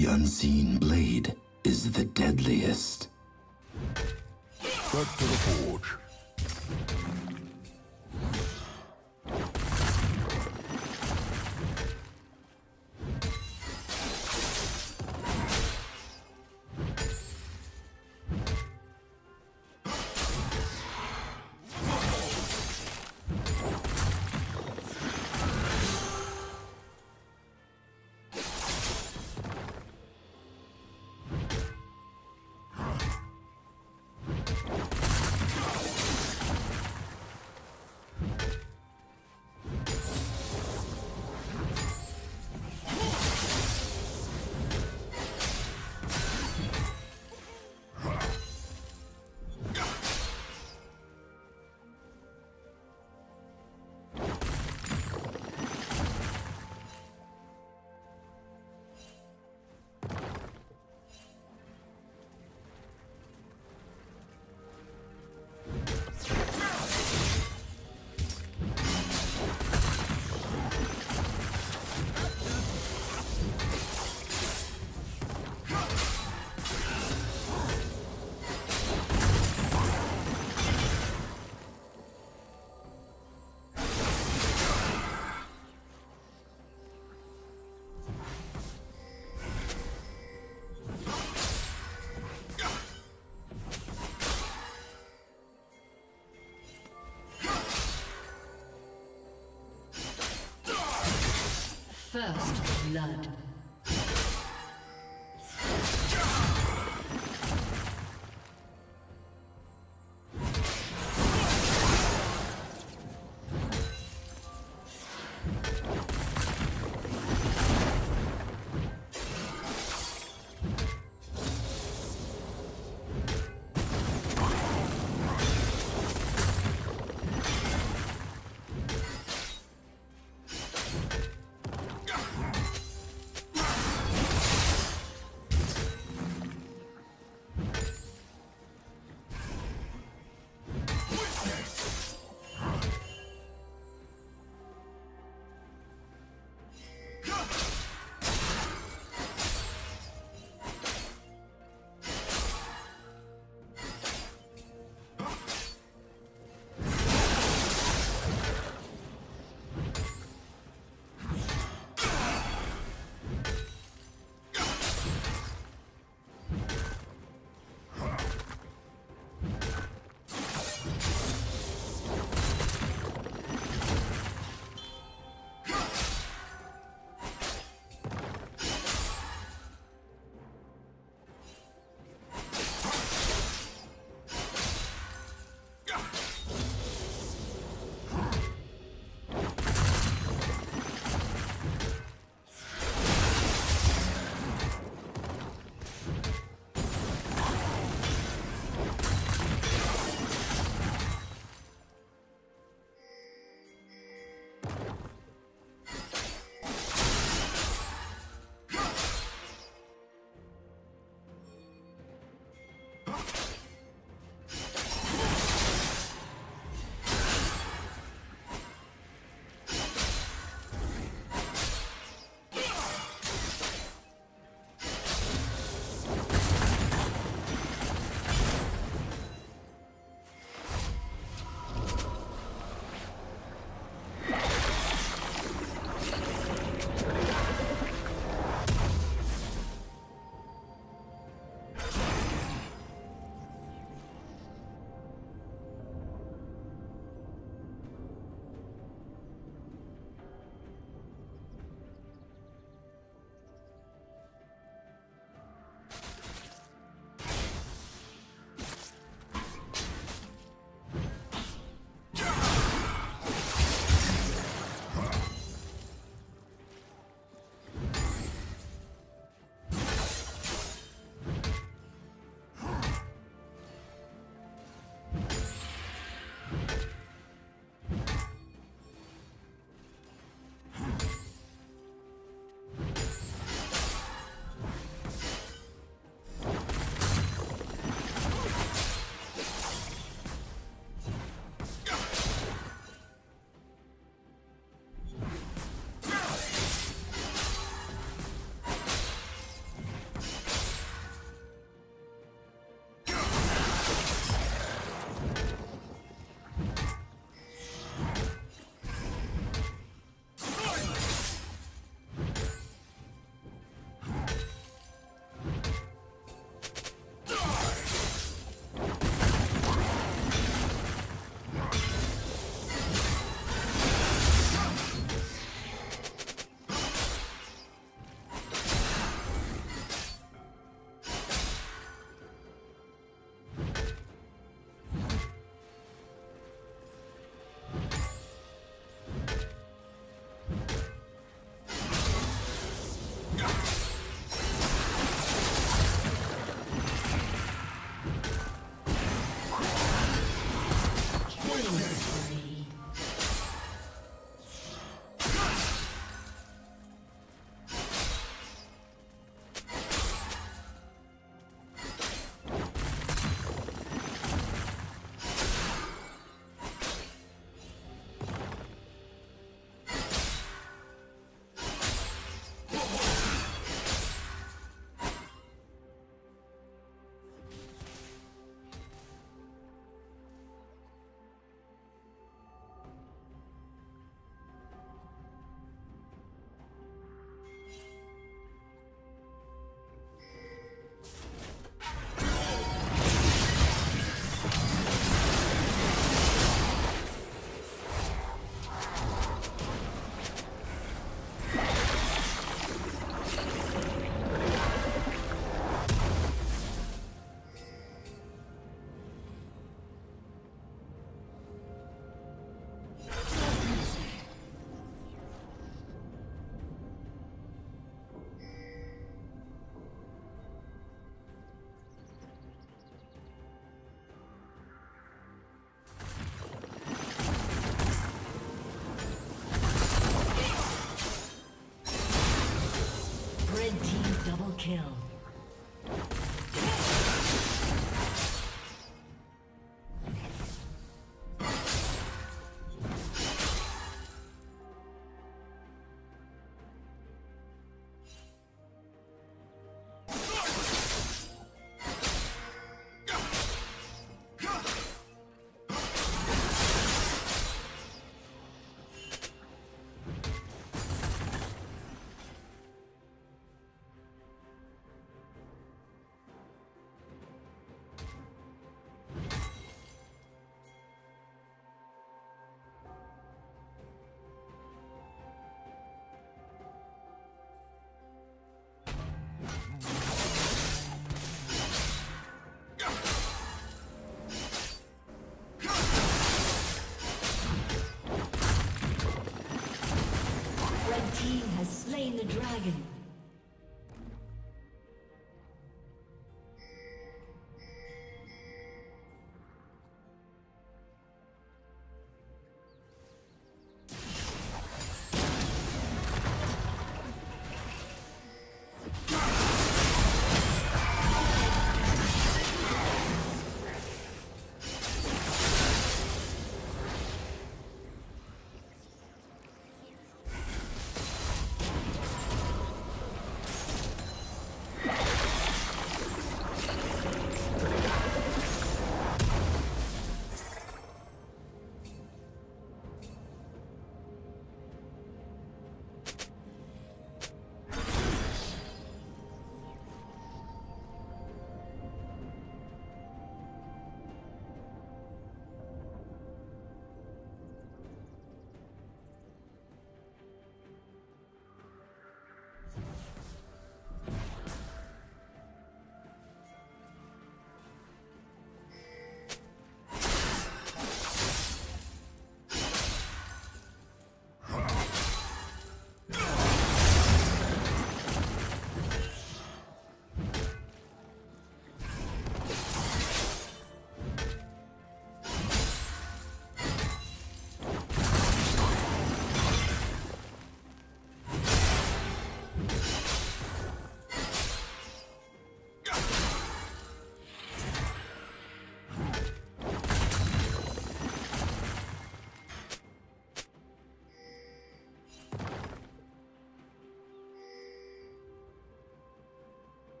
The unseen blade is the deadliest. Back to the forge. First blood. Red team double kill. The dragon.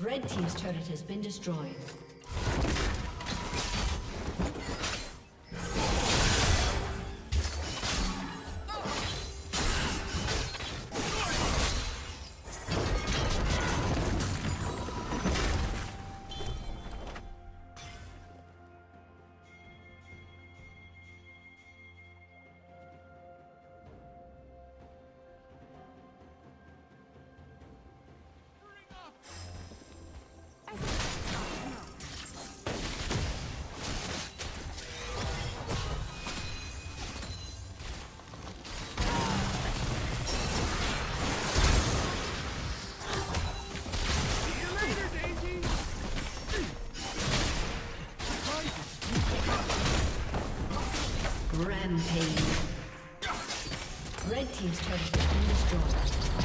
Red team's turret has been destroyed. Rampage. Red team's turret has been destroyed.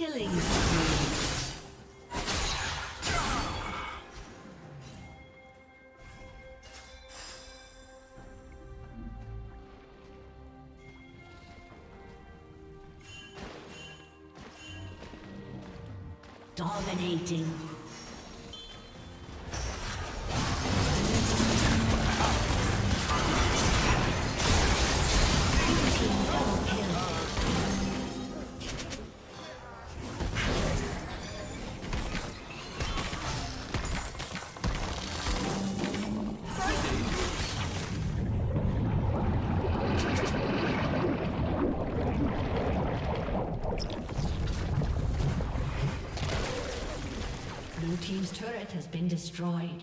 Killing dominating. Team's turret has been destroyed.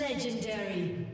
Legendary.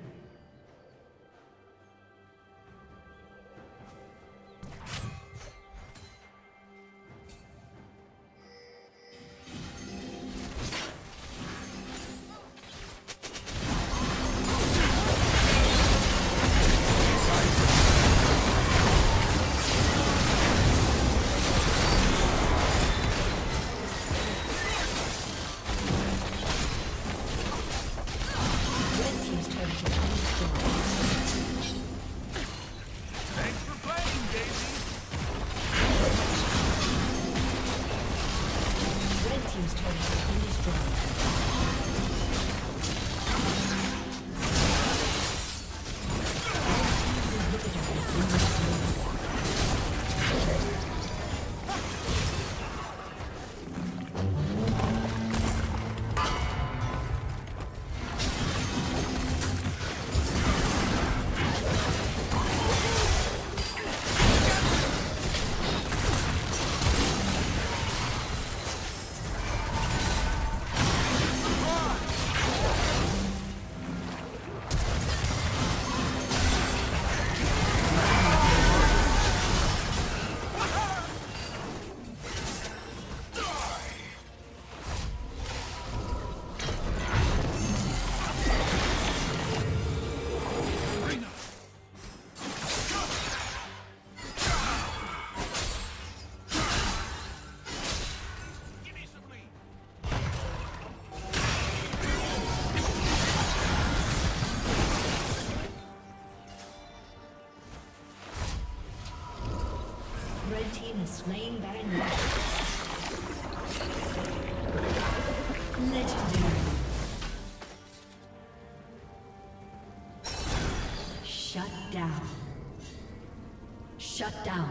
Slain Baron Nashor. Legendary. Shut down. Shut down.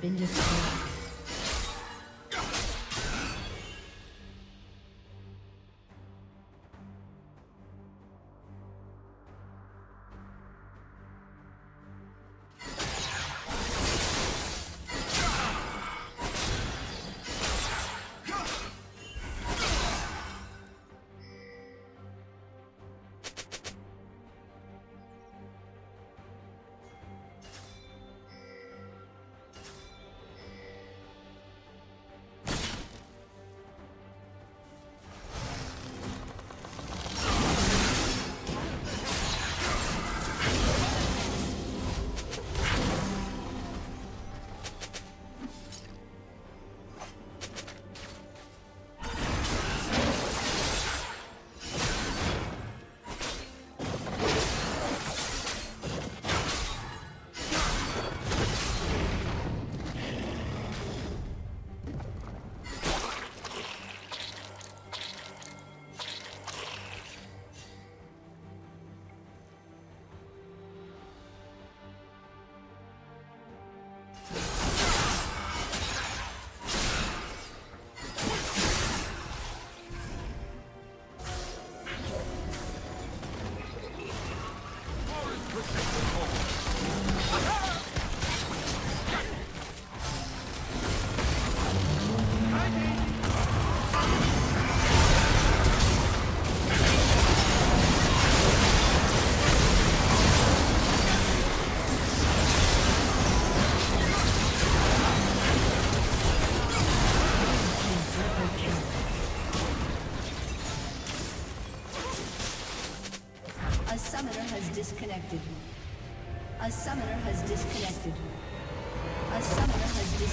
Been destroyed. summoner has disconnected. A summoner has disconnected. A summoner has disconnected.